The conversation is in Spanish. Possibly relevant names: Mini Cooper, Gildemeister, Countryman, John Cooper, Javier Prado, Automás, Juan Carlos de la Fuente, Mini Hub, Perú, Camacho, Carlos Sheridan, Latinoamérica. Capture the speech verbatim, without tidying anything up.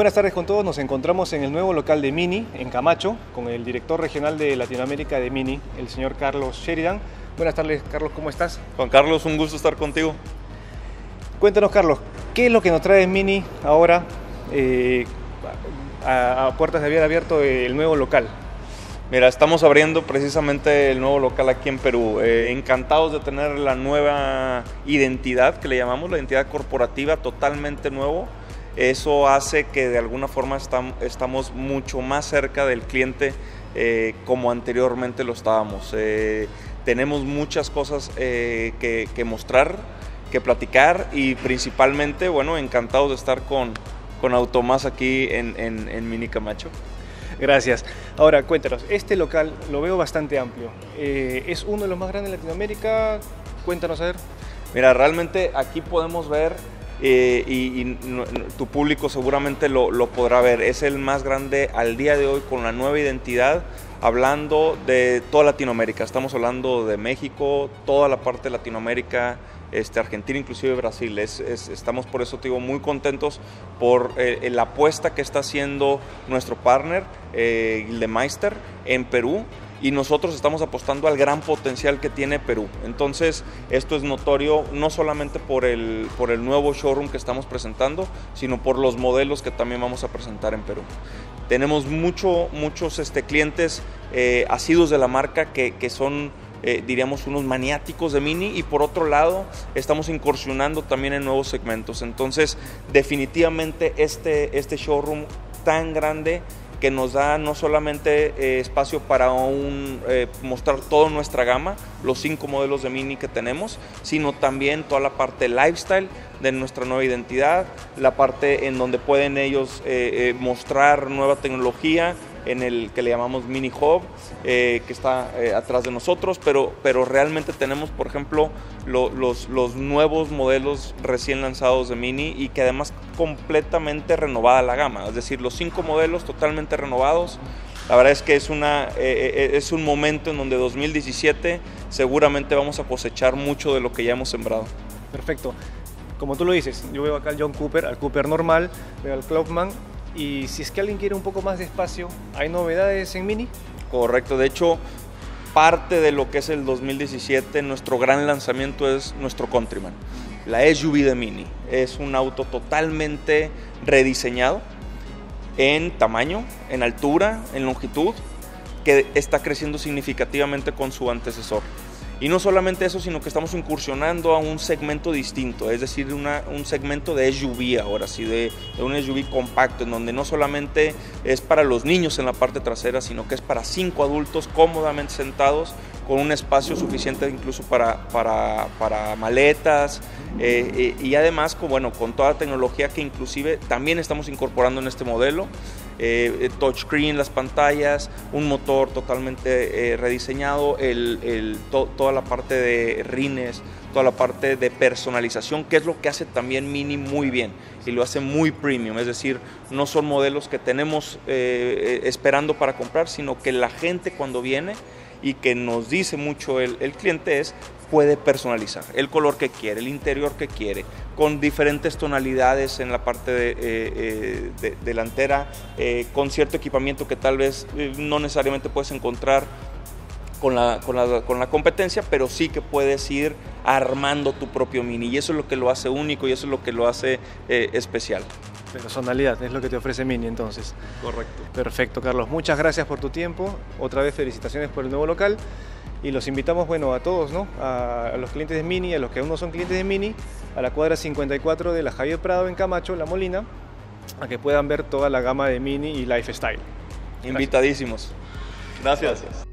Buenas tardes con todos, nos encontramos en el nuevo local de Mini, en Camacho, con el director regional de Latinoamérica de Mini, el señor Carlos Sheridan. Buenas tardes, Carlos, ¿cómo estás? Juan Carlos, un gusto estar contigo. Cuéntanos, Carlos, ¿qué es lo que nos trae Mini ahora eh, a, a puertas de haber abierto el nuevo local? Mira, estamos abriendo precisamente el nuevo local aquí en Perú. Eh, encantados de tener la nueva identidad, que le llamamos la identidad corporativa, totalmente nuevo. Eso hace que de alguna forma estamos mucho más cerca del cliente eh, como anteriormente lo estábamos. Eh, tenemos muchas cosas eh, que, que mostrar, que platicar y principalmente, bueno, encantados de estar con, con Automás aquí en, en, en Mini Camacho. Gracias. Ahora, cuéntanos, este local lo veo bastante amplio. Eh, ¿Es uno de los más grandes de Latinoamérica? Cuéntanos, a ver. Mira, realmente aquí podemos ver... Eh, y, y no, tu público seguramente lo, lo podrá ver, es el más grande al día de hoy con la nueva identidad, hablando de toda Latinoamérica. Estamos hablando de México, toda la parte de Latinoamérica, este, Argentina, inclusive Brasil. Es, es, estamos, por eso te digo, muy contentos por eh, la apuesta que está haciendo nuestro partner eh, Gildemeister en Perú. Y nosotros estamos apostando al gran potencial que tiene Perú. Entonces, esto es notorio no solamente por el, por el nuevo showroom que estamos presentando, sino por los modelos que también vamos a presentar en Perú. Tenemos mucho, muchos este, clientes eh, asiduos de la marca que, que son, eh, diríamos, unos maniáticos de Mini, y por otro lado, estamos incursionando también en nuevos segmentos. Entonces, definitivamente este, este showroom tan grande que nos da no solamente eh, espacio para un, eh, mostrar toda nuestra gama, los cinco modelos de Mini que tenemos, sino también toda la parte lifestyle de nuestra nueva identidad, la parte en donde pueden ellos eh, eh, mostrar nueva tecnología, en el que le llamamos Mini Hub, eh, que está eh, atrás de nosotros, pero, pero realmente tenemos, por ejemplo, lo, los, los nuevos modelos recién lanzados de Mini, y que además completamente renovada la gama, es decir, los cinco modelos totalmente renovados. La verdad es que es, una, eh, es un momento en donde dos mil diecisiete seguramente vamos a cosechar mucho de lo que ya hemos sembrado. Perfecto. Como tú lo dices, yo veo acá al John Cooper, al Cooper normal, veo al Clubman. Y si es que alguien quiere un poco más de espacio, ¿hay novedades en Mini? Correcto, de hecho, parte de lo que es el dos mil diecisiete, nuestro gran lanzamiento es nuestro Countryman, la S U V de Mini. Es un auto totalmente rediseñado en tamaño, en altura, en longitud, que está creciendo significativamente con su antecesor. Y no solamente eso, sino que estamos incursionando a un segmento distinto, es decir, una, un segmento de S U V ahora sí, de, de un S U V compacto, en donde no solamente es para los niños en la parte trasera, sino que es para cinco adultos cómodamente sentados, con un espacio suficiente incluso para, para, para maletas, eh, y además con, bueno, con toda la tecnología que inclusive también estamos incorporando en este modelo. Eh, touchscreen, las pantallas, un motor totalmente eh, rediseñado, el, el, to, toda la parte de rines, toda la parte de personalización, que es lo que hace también Mini muy bien y lo hace muy premium, es decir, no son modelos que tenemos eh, esperando para comprar, sino que la gente cuando viene, y que nos dice mucho el, el cliente, es puede personalizar el color que quiere, el interior que quiere, con diferentes tonalidades en la parte de, eh, eh, de, delantera, eh, con cierto equipamiento que tal vez eh, no necesariamente puedes encontrar con la, con, la, con la competencia, pero sí que puedes ir armando tu propio Mini, y eso es lo que lo hace único, y eso es lo que lo hace eh, especial. Personalidad, es lo que te ofrece Mini entonces. Correcto. Perfecto, Carlos, muchas gracias por tu tiempo, otra vez felicitaciones por el nuevo local, y los invitamos, bueno, a todos, ¿no? A los clientes de Mini, a los que aún no son clientes de Mini, a la cuadra cincuenta y cuatro de la Javier Prado en Camacho, La Molina, a que puedan ver toda la gama de Mini y Lifestyle. Gracias. Invitadísimos. Gracias. Gracias.